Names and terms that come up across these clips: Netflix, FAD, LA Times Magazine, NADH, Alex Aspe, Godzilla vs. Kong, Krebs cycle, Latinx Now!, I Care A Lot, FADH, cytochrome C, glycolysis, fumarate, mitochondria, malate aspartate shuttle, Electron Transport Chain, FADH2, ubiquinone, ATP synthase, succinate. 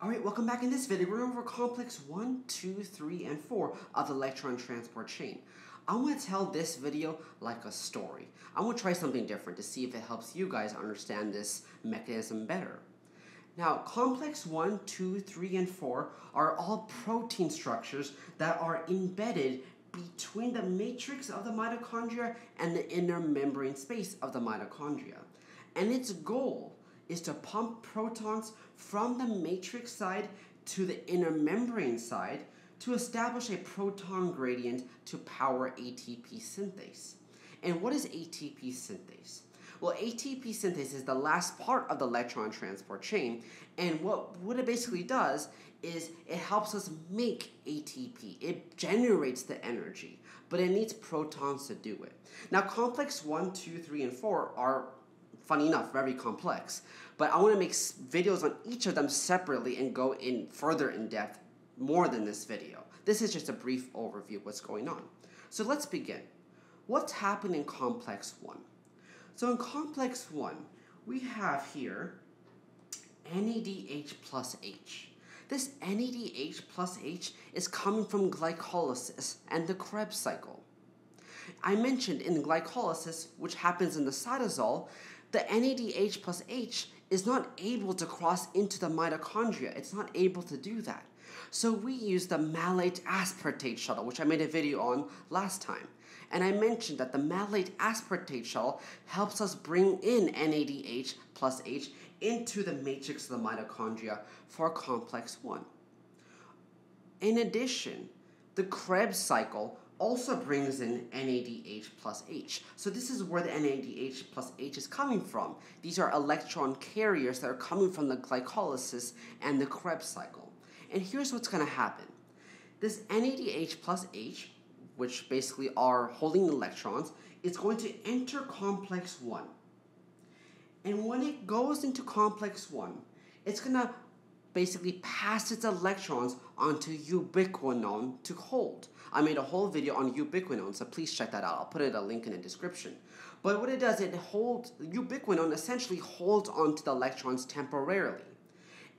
Alright, welcome back. In this video, we're going over complex 1, 2, 3, and 4 of the electron transport chain. I want to tell this video like a story. I want to try something different to see if it helps you guys understand this mechanism better. Now, complex 1, 2, 3, and 4 are all protein structures that are embedded between the matrix of the mitochondria and the inner membrane space of the mitochondria. And its goal is to pump protons from the matrix side to the inner membrane side to establish a proton gradient to power ATP synthase. And what is ATP synthase? Well, ATP synthase is the last part of the electron transport chain, and what it basically does is it helps us make ATP. It generates the energy, but it needs protons to do it. Now, complex 1, 2, 3, and 4 are, funny enough, very complex, but I want to make videos on each of them separately and go in further in depth more than this video. This is just a brief overview of what's going on. So let's begin. What's happened in complex 1? So in complex 1, we have here NADH plus H. This NADH plus H is coming from glycolysis and the Krebs cycle. I mentioned in glycolysis, which happens in the cytosol, the NADH plus H is not able to cross into the mitochondria. It's not able to do that. So we use the malate aspartate shuttle, which I made a video on last time. And I mentioned that the malate aspartate shuttle helps us bring in NADH plus H into the matrix of the mitochondria for complex 1. In addition, the Krebs cycle also brings in NADH plus H. So this is where the NADH plus H is coming from. These are electron carriers that are coming from the glycolysis and the Krebs cycle. And here's what's going to happen. This NADH plus H, which basically are holding electrons, is going to enter complex 1. And when it goes into complex 1, it's going to basically pass its electrons onto ubiquinone to hold. I made a whole video on ubiquinone, so please check that out. I'll put a link in the description. But what it does, ubiquinone essentially holds onto the electrons temporarily.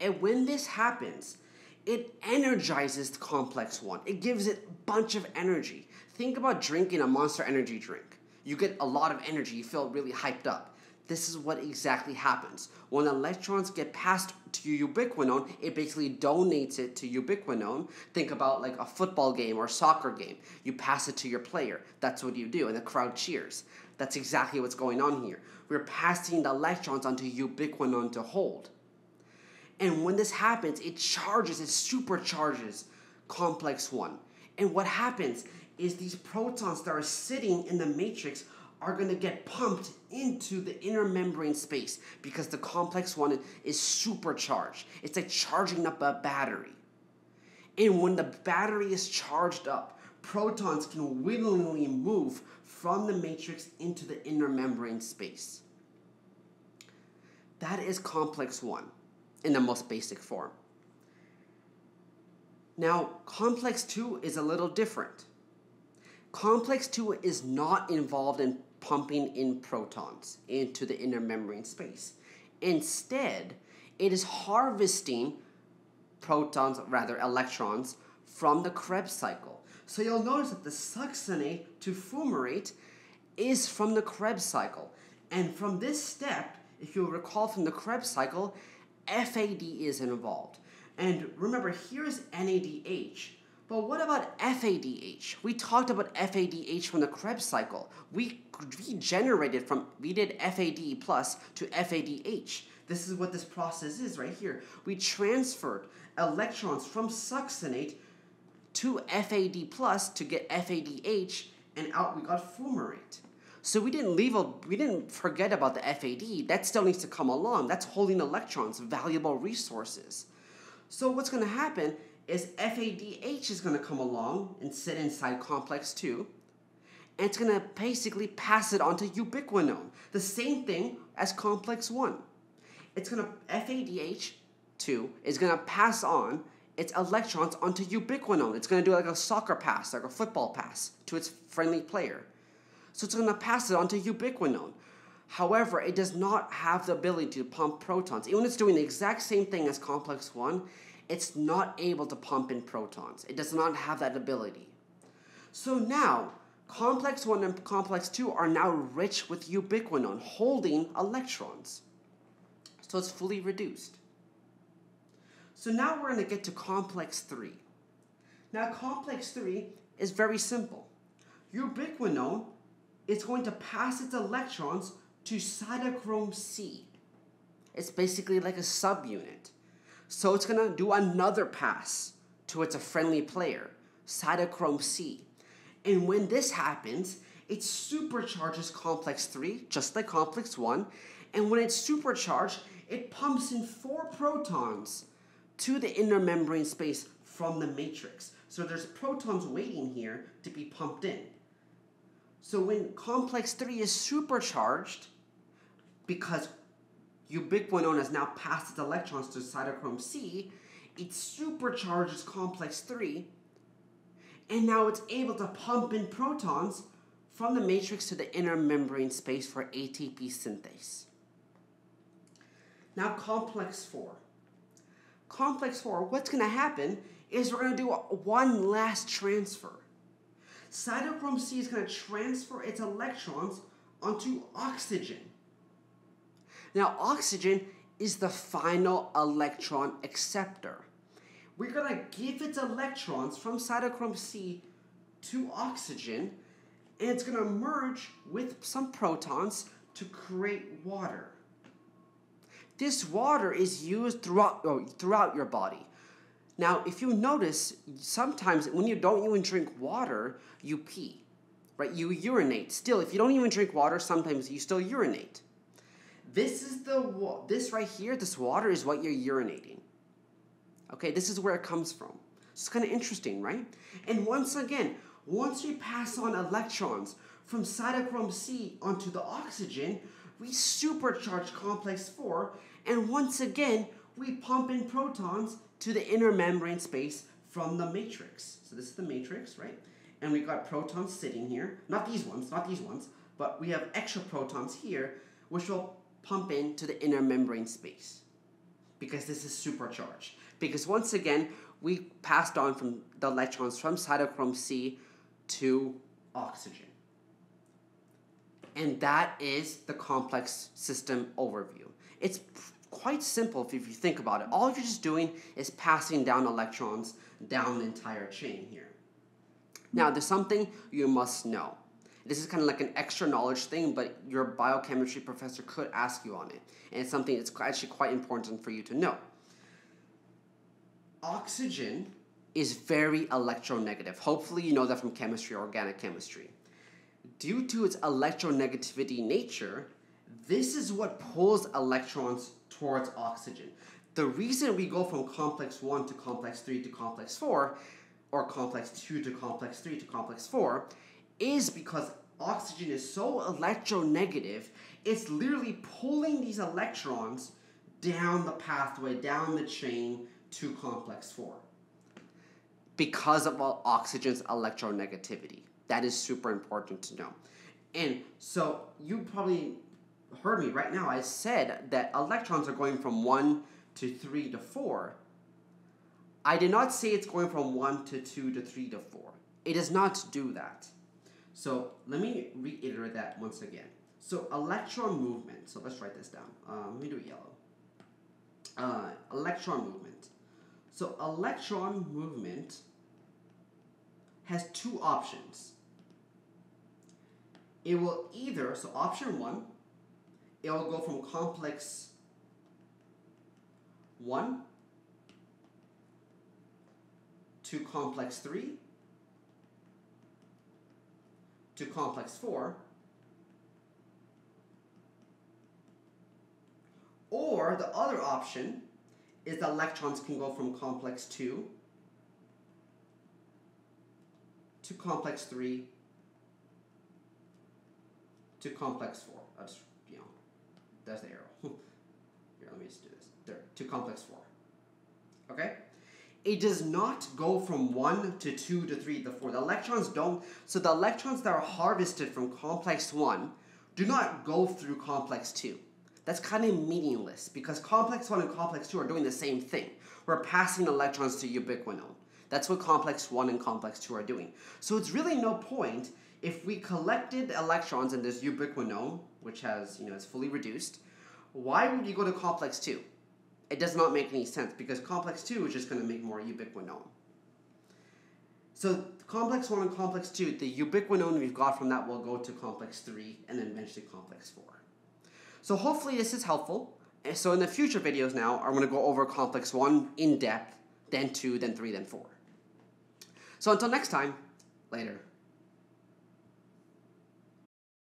And when this happens, it energizes complex 1. It gives it a bunch of energy. Think about drinking a Monster Energy drink. You get a lot of energy. You feel really hyped up. This is what exactly happens. When electrons get passed to ubiquinone, it basically donates it to ubiquinone. Think about like a football game or a soccer game. You pass it to your player. That's what you do, and the crowd cheers. That's exactly what's going on here. We're passing the electrons onto ubiquinone to hold. And when this happens, it charges, it supercharges complex 1. And what happens is these protons that are sitting in the matrix are going to get pumped into the inner membrane space because the complex 1 is supercharged. It's like charging up a battery. And when the battery is charged up, protons can willingly move from the matrix into the inner membrane space. That is complex 1 in the most basic form. Now, complex 2 is a little different. Complex 2 is not involved in pumping in protons into the inner membrane space. Instead, it is harvesting electrons from the Krebs cycle. So you'll notice that the succinate to fumarate is from the Krebs cycle. And from this step, if you'll recall from the Krebs cycle, FAD is involved. And remember, here's NADH. But what about FADH? We talked about FADH from the Krebs cycle. We generated from, we did FAD plus to FADH. This is what this process is right here. We transferred electrons from succinate to FAD plus to get FADH, and out we got fumarate. So we didn't forget about the FAD. That still needs to come along. That's holding electrons, valuable resources. So what's going to happen is FADH is going to come along and sit inside complex 2, and it's going to basically pass it onto ubiquinone, the same thing as complex 1. It's going to, FADH2 is going to pass on its electrons onto ubiquinone. It's going to do like a soccer pass, like a football pass to its friendly player. So it's going to pass it onto ubiquinone. However, it does not have the ability to pump protons. Even if it's doing the exact same thing as complex 1, it's not able to pump in protons. It does not have that ability. So now, complex 1 and complex 2 are now rich with ubiquinone, holding electrons. So it's fully reduced. So now we're going to get to complex 3. Now complex 3 is very simple. Ubiquinone is going to pass its electrons to cytochrome C. It's basically like a subunit. So it's going to do another pass towards a friendly player, cytochrome C. And when this happens, it supercharges complex 3, just like complex 1. And when it's supercharged, it pumps in 4 protons to the inner membrane space from the matrix. So there's protons waiting here to be pumped in. So when complex 3 is supercharged, because ubiquinone has now passed its electrons to cytochrome C, it supercharges complex 3, and now it's able to pump in protons from the matrix to the inner membrane space for ATP synthase. Now complex 4. Complex 4, what's going to happen is we're going to do one last transfer. Cytochrome C is going to transfer its electrons onto oxygen. Now oxygen is the final electron acceptor. We're going to give its electrons from cytochrome C to oxygen, and it's going to merge with some protons to create water. This water is used throughout your body. Now, if you notice, sometimes when you don't even drink water, you pee, right? You urinate. Still, if you don't even drink water, sometimes you still urinate. This right here, this water is what you're urinating. Okay, this is where it comes from. It's kind of interesting, right? And once again, once we pass on electrons from cytochrome C onto the oxygen, we supercharge complex 4, and once again, we pump in protons to the inner membrane space from the matrix. So this is the matrix, right? And we got protons sitting here. Not these ones, but we have extra protons here, which will pump into the inner membrane space because this is supercharged. Because once again, we passed on from the electrons from cytochrome C to oxygen. And that is the complex system overview. It's quite simple if you think about it. All you're just doing is passing down electrons down the entire chain here. Now, there's something you must know. This is kind of like an extra knowledge thing, but your biochemistry professor could ask you on it. And it's something that's actually quite important for you to know. Oxygen is very electronegative. Hopefully you know that from chemistry or organic chemistry. Due to its electronegativity nature, this is what pulls electrons towards oxygen. The reason we go from complex 1 to complex 3 to complex 4, or complex 2 to complex 3 to complex 4, is because oxygen is so electronegative, it's literally pulling these electrons down the pathway, down the chain to complex 4, because of oxygen's electronegativity. That is super important to know. And so you probably heard me right now. I said that electrons are going from 1 to 3 to 4. I did not say it's going from 1 to 2 to 3 to 4. It does not do that. So let me reiterate that once again. So electron movement. So let's write this down. Let me do it yellow. Electron movement. So electron movement has two options. It will either, so option 1, it will go from complex 1 to complex 3 to complex 4, or the other option is the electrons can go from complex 2 to complex 3 to complex 4. I'll just, that's the arrow. Here, let me just do this. There, to complex 4. Okay? It does not go from 1 to 2 to 3 to 4. The electrons don't. So the electrons that are harvested from complex 1 do not go through complex 2. That's kind of meaningless because complex 1 and complex 2 are doing the same thing. We're passing electrons to ubiquinone. That's what complex 1 and complex 2 are doing. So it's really no point if we collected electrons in this ubiquinone, which has, it's fully reduced. Why would you go to complex 2? It does not make any sense because complex 2 is just going to make more ubiquinone. So complex 1 and complex 2, the ubiquinone we've got from that will go to complex 3 and then eventually complex 4. So hopefully this is helpful. So in the future videos now, I'm going to go over complex 1 in depth, then 2, then 3, then 4. So until next time, later.